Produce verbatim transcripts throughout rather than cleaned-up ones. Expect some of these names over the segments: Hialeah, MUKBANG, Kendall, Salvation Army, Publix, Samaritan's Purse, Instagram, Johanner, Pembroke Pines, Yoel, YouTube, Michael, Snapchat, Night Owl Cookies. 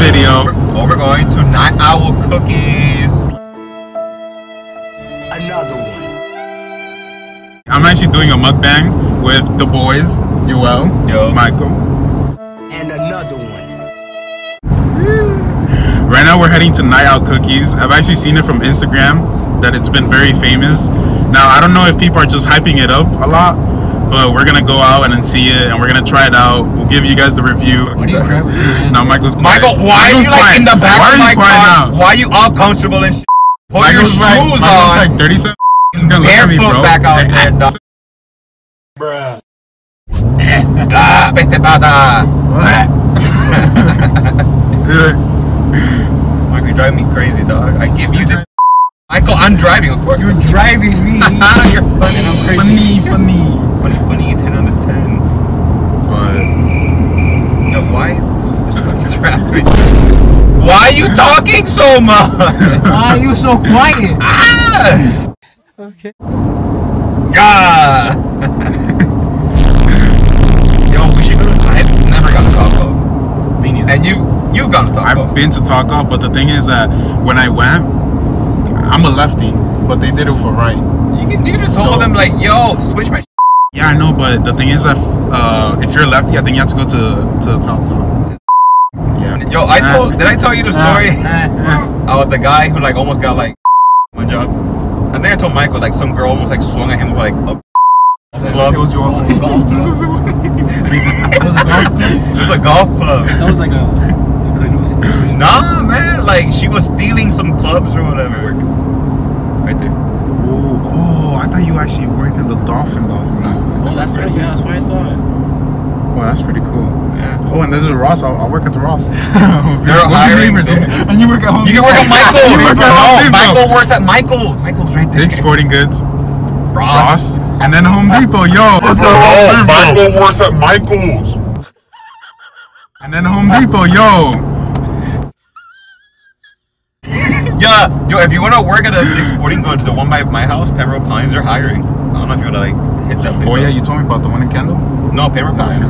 video. Or we're going to Night Owl Cookies. Another one. I'm actually doing a mukbang with the boys, Yoel, Yo. Michael. And another one. Right now we're heading to Night Owl Cookies. I've actually seen it from Instagram that it's been very famous. Now I don't know if people are just hyping it up a lot, but we're gonna go out and then see it, and we're gonna try it out. We'll give you guys the review. What are you grabbing? Now Michael's quiet. Michael, why Michael's are you like quiet. in the back why of my car? Why are you uncomfortable and shit? Put Michael's your shoes like, on. Like thirty-seven. He's gonna look at me, bro. Back out there, dog. Bruh. Michael, you drive me crazy, dog. I give you this. Michael, I'm driving, of course. You're driving me. You're funny. I'm crazy. Funny, funny. Funny, funny. ten out of ten. But. Yo, why? There's fucking traffic. Why are you talking so much? Why are you so quiet? Ah! Okay. Yeah! Yo, we should go to. I've never got a taco. Me neither. And you, you've got a taco. I've been to taco, but the thing is that when I went, I'm a lefty, but they did it for right. You can you just so, told them like, yo, switch my. Yeah, I know, but the thing is that uh, if you're a lefty, I think you have to go to to the top top. Yeah. Yo, I uh, told. Did I tell you the story about uh, uh, the guy who like almost got like my job? And then I told Michael like some girl almost like swung at him like a club. It was your golf club. It was a golf club. It was a golf club. That was like a, a canoe stealing. Nah, man, like she was stealing some clubs or whatever. Right there. Oh, oh! I thought you actually worked in the dolphin, dolphin. No. Oh, that's right. Yeah, that's what I thought. Well, that's pretty cool. Yeah. Oh, and there's a Ross. I'll, I'll work at the Ross. You're hiring neighbors, and you work at home. You can work at Michael. you work at home. No, Michael works at Michael. Michael's right there. Dick's Sporting Goods. Ross. Ross. And then Home Depot, yo. Work at home. Michael works at Michael's. And then Home Depot, yo. Yeah, yo, if you want to work at a Dick's Sporting Goods, the one by my house, Pembroke Pines, they're hiring. I don't know if you want to, like, hit that place Oh, up. yeah, you told me about the one in Kendall? No, Pembroke Pines.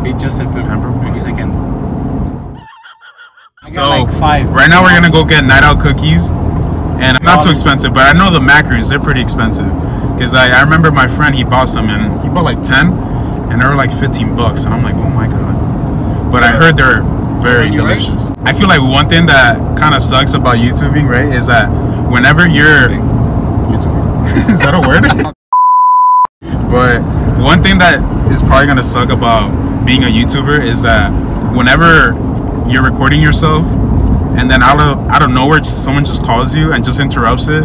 Okay. He just said Pembroke Pines. He said Kendall. I so, got, like, five. Right now we're going to go get Night Owl Cookies. And not too expensive, but I know the macarons, they're pretty expensive. Because I, I remember my friend, he bought some, and he bought, like, ten. And they were, like, fifteen bucks. And I'm like, oh, my God. But yeah. I heard they're... very delicious. Right? I feel like one thing that kind of sucks about YouTubing, right, is that whenever you're... YouTubing? Is that a word? But one thing that is probably going to suck about being a YouTuber is that whenever you're recording yourself and then out of, out of nowhere someone just calls you and just interrupts it,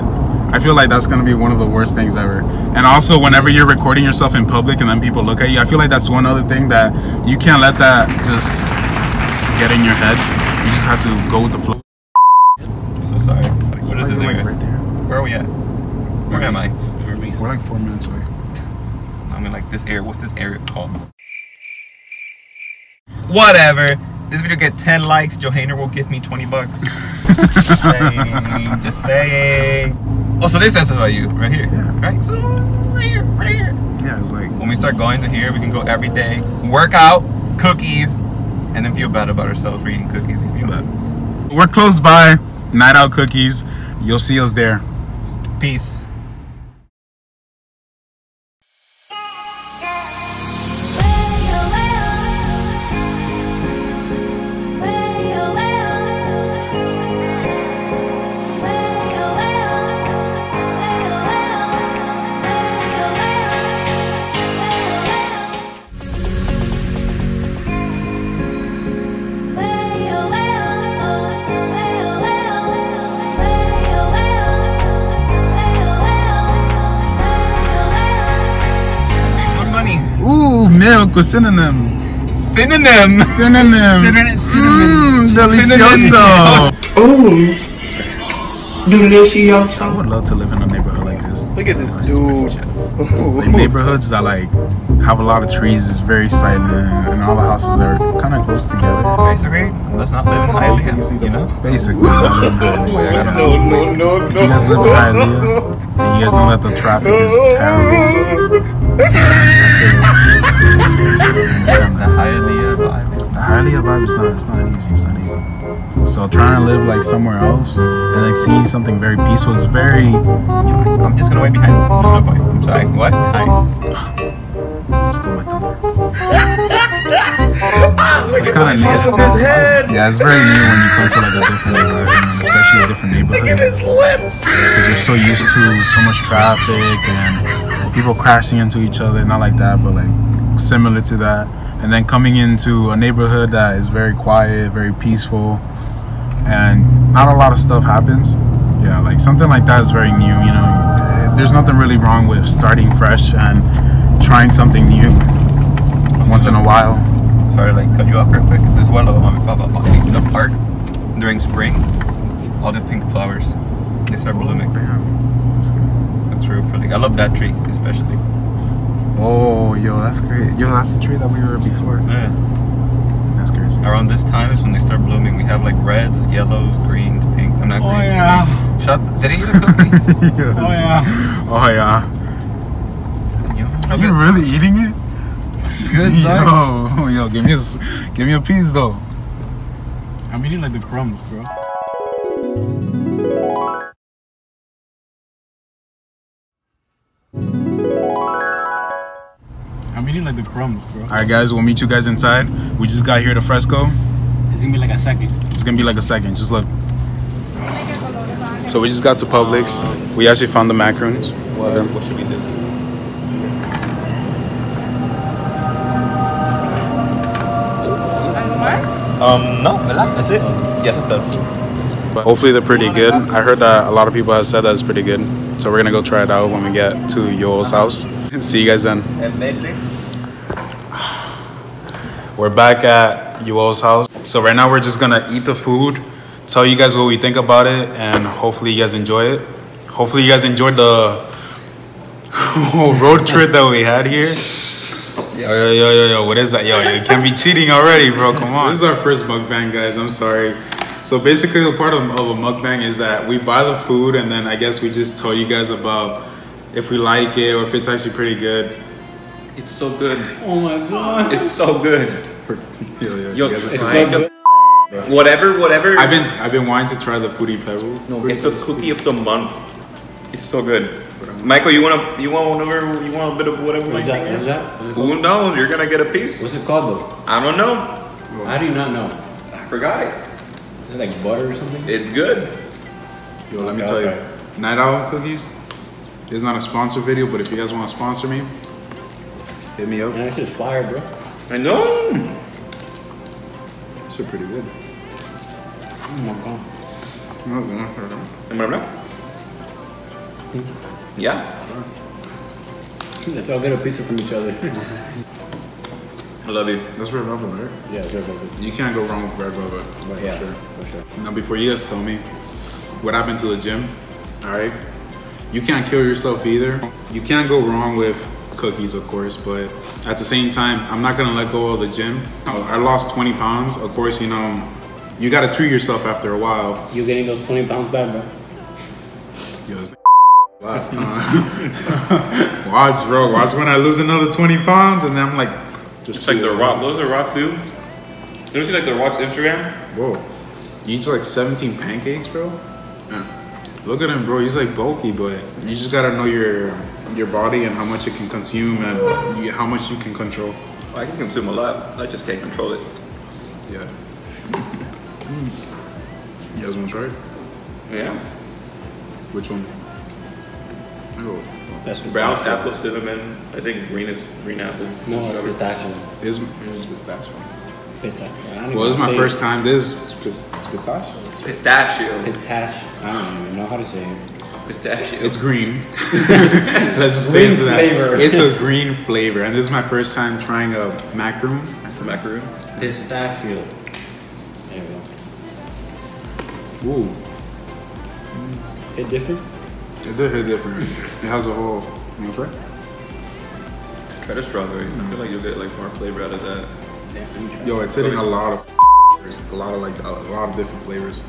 I feel like that's going to be one of the worst things ever. And also, whenever you're recording yourself in public and then people look at you, I feel like that's one other thing that you can't let that just... get in your head. You just have to go with the flow. I'm so sorry. What is this like right there? Where are we at? Where, Where am I? We're like four minutes away. I mean, like this area. What's this area called? Whatever. This video get ten likes. Johanner will give me twenty bucks. Just saying. Just saying. Oh, so this says about you right here. Yeah. Right. So right here, right here. Yeah. It's like when we start going to here, we can go every day. Workout, cookies. And then feel bad about ourselves for eating cookies. If you want. We're close by Night Owl Cookies. You'll see us there. Peace. Milk with synonym. Synonym. Synonym. Synonym. Mmm, delicioso. Ooh. Delicioso. I would love to live in a neighborhood like this. Look at this dude. The neighborhoods that like have a lot of trees is very silent, and all the houses are kind of close together. Basically, let's not live in Hialeah, you know? Basically. No, no, no, no. If you guys live in Hialeah, then you guys know that the traffic is terrible. The Hialeah vibe is not, it's not easy, it's not easy. So trying to live like somewhere else and like seeing something very peaceful is very... I'm just gonna wait behind you. I'm sorry. What? Hi. Stole my thunder. It's kind of nice. Yeah, it's very new when you come to like a different environment, especially a different neighborhood. Look at his lips. Because you're so used to so much traffic and people crashing into each other. Not like that, but like similar to that. And then coming into a neighborhood that is very quiet, very peaceful, and not a lot of stuff happens. Yeah, like something like that is very new, you know. There's nothing really wrong with starting fresh and trying something new once in a while. Sorry to like cut you off real quick. There's one little mom and pop up in the park during spring. All the pink flowers. They start blooming. Oh, that's real pretty. I love that tree especially. Oh, yo, that's great. Yo, that's the tree that we were before. Yeah. That's crazy. Around this time is when they start blooming. We have like reds, yellows, greens, pink. I'm not oh, green. Yeah. Green. Shut. Did he even cook me? Yes. Oh, yeah. Oh, yeah. Yo, Are you it. really eating it? That's good, though. Yo, yo, give me, a, give me a piece, though. I'm eating like the crumbs, bro. I'm eating like the crumbs, bro. Alright guys, we'll meet you guys inside. We just got here to Fresco. It's gonna be like a second. It's gonna be like a second, just look. So we just got to Publix. Uh, we actually found the macaroons. What, yeah. what should we do? Um, no, that's it. Yeah, that's it. But hopefully they're pretty good. I heard that a lot of people have said that it's pretty good. So we're gonna go try it out when we get to Yoel's house. See you guys then. We're back at Yoel's house. So right now we're just gonna eat the food, tell you guys what we think about it, and hopefully you guys enjoy it. Hopefully you guys enjoyed the whole road trip that we had here. Yo, yo, yo, yo, yo, what is that? Yo, you can't be cheating already, bro, come on. So this is our first mukbang, guys, I'm sorry. So basically the part of, of a mukbang is that we buy the food and then I guess we just tell you guys about if we like it or if it's actually pretty good. It's so good. Oh my god. It's so good. yo, yo, yo, it's so good. Whatever, whatever. I've been, I've been wanting to try the foodie pebble. No, get the cookie of the month. It's so good. Michael, you want a, you want whatever, you want a bit of whatever. What is that, is that? Is Who knows? You're gonna get a piece. What's it called though? I don't know. How do you not know? I forgot it. Is it like butter or something? It's good. Yo, let okay, me tell okay. you, Night Owl Cookies. It's not a sponsor video, but if you guys want to sponsor me, hit me up. And it's just fire, bro. I know. These are pretty good. Oh my god. No, no, no, no. Remember? Yeah. Let's all get a piece from each other. I love you. That's red velvet, right? Yeah, red velvet. You can't go wrong with red velvet. But yeah, for sure. For sure. Now, before you guys tell me what happened to the gym, all right? You can't kill yourself either. You can't go wrong with cookies, of course, but at the same time, I'm not gonna let go of the gym. I lost twenty pounds. Of course, you know, you gotta treat yourself after a while. You're getting those twenty pounds back, bro. Yo, this last time. Watch, bro, watch when I lose another twenty pounds and then I'm like... Just it's like The Rock. What was The Rock, dude? You ever see like The Rock's Instagram? Whoa. You eat like seventeen pancakes, bro? Yeah. Look at him, bro. He's like bulky, but you just gotta know your your body and how much it can consume and you, how much you can control. Oh, I can consume a lot. I just can't control it. Yeah. You guys want to try it? Yeah. Which one? Oh. Brown apple, cinnamon. I think green is green apple. No, it's pistachio. It's, it's pistachio. Pistachio. Well, this is my first time. This is pistachio. Pistachio. Pistachio. I don't even know how to say it. Pistachio. It's green. Let's just green say into that. Flavor. It's a green flavor. And this is my first time trying a macaroon. Macaroon. Pistachio. There we go. Ooh. It different? It did hit different. It has a whole... You want to try? Try the strawberry. Mm-hmm. I feel like you'll get like more flavor out of that. Yeah, yo, it's hitting a lot of... a lot of like a lot of different flavors.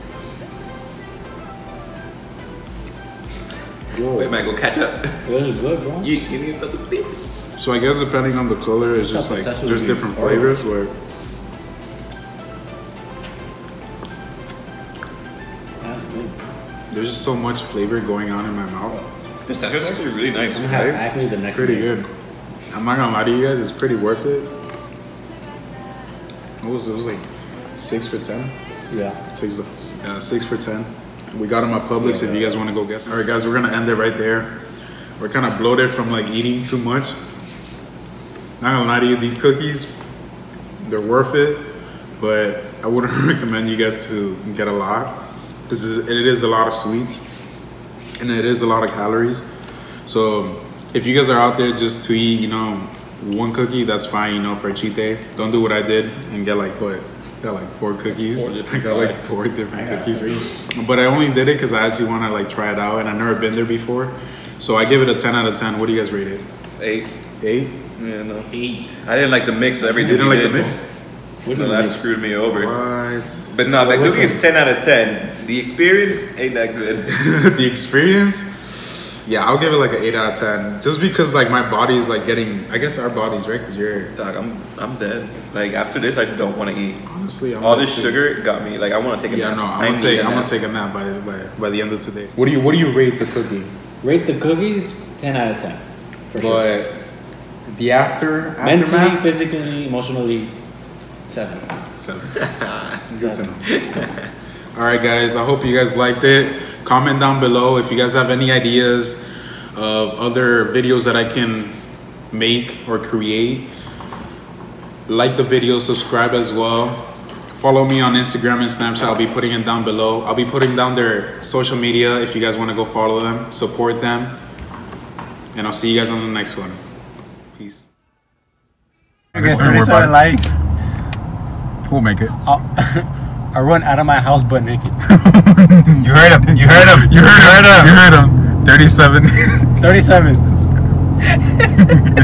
Whoa. Wait, Michael, catch up. This is good, bro. You, you need to put the beef. So I guess depending on the color, it's just like there's different flavors. Where There's just so much flavor going on in my mouth. This texture is actually really nice. I'm gonna have acne the next pretty day. Good. I'm not gonna lie to you guys, it's pretty worth it. What was it? It was like six for ten? Yeah. Six, uh, six for ten. We got them at Publix yeah, if yeah. you guys wanna go get some. All right guys, we're gonna end it right there. We're kind of bloated from like eating too much. Not gonna lie to you, these cookies, they're worth it, but I wouldn't recommend you guys to get a lot. This is, it is a lot of sweets and it is a lot of calories. So if you guys are out there just to eat, you know, one cookie, that's fine, you know, for a cheat day. Don't do what I did and get like what? Got like four cookies. Four I got like four different cookies. Three. But I only did it because I actually want to like try it out and I've never been there before. So I give it a ten out of ten. What do you guys rate it? Eight. Eight? Yeah, no. Eight. I didn't like the mix of everything. You didn't like did. the mix? No, that screwed me over. What? But no, that cookie is ten out of ten. The experience ain't that good. The experience? Yeah, I'll give it like an eight out of ten. Just because like my body is like getting, I guess our bodies, right? Because you're... Dog, I'm, I'm dead. Like after this, I don't want to eat. Honestly, I'm all this too. Sugar got me. Like I want to take a yeah, nap. Yeah, no, I'm going to take, I'm gonna take a nap by, by, by the end of today. What do you What do you rate the cookie? Rate the cookies ten out of ten. For but sure. the after... Mentally, aftermath? Physically, emotionally... Seven. Seven. Seven. All right, guys. I hope you guys liked it. Comment down below if you guys have any ideas of other videos that I can make or create. Like the video, subscribe as well. Follow me on Instagram and Snapchat. I'll be putting it down below. I'll be putting down their social media if you guys want to go follow them, support them. And I'll see you guys on the next one. Peace. I guess thirty-seven likes. We'll make it. I'll, I run out of my house butt naked. You heard him. You heard him. You heard him. You heard him. You heard him. thirty-seven. thirty-seven.